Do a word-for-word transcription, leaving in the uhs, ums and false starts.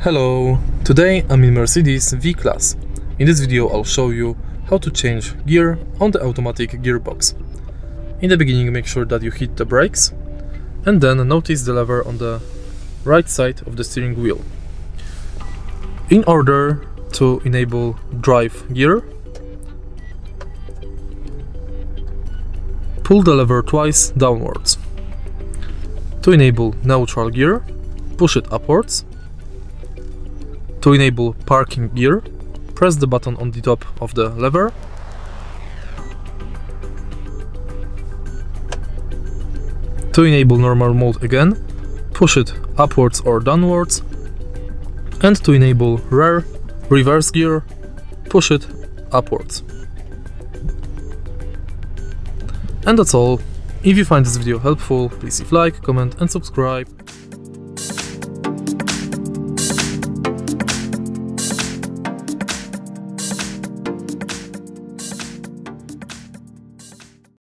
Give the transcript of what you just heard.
Hello! Today I'm in Mercedes V-Class. In this video I'll show you how to change gear on the automatic gearbox. In the beginning, make sure that you hit the brakes and then notice the lever on the right side of the steering wheel. In order to enable drive gear, pull the lever twice downwards. To enable neutral gear, push it upwards. To enable parking gear, press the button on the top of the lever. To enable normal mode again, push it upwards or downwards. And to enable rear reverse gear, push it upwards. And that's all. If you find this video helpful, please leave a like, comment and subscribe.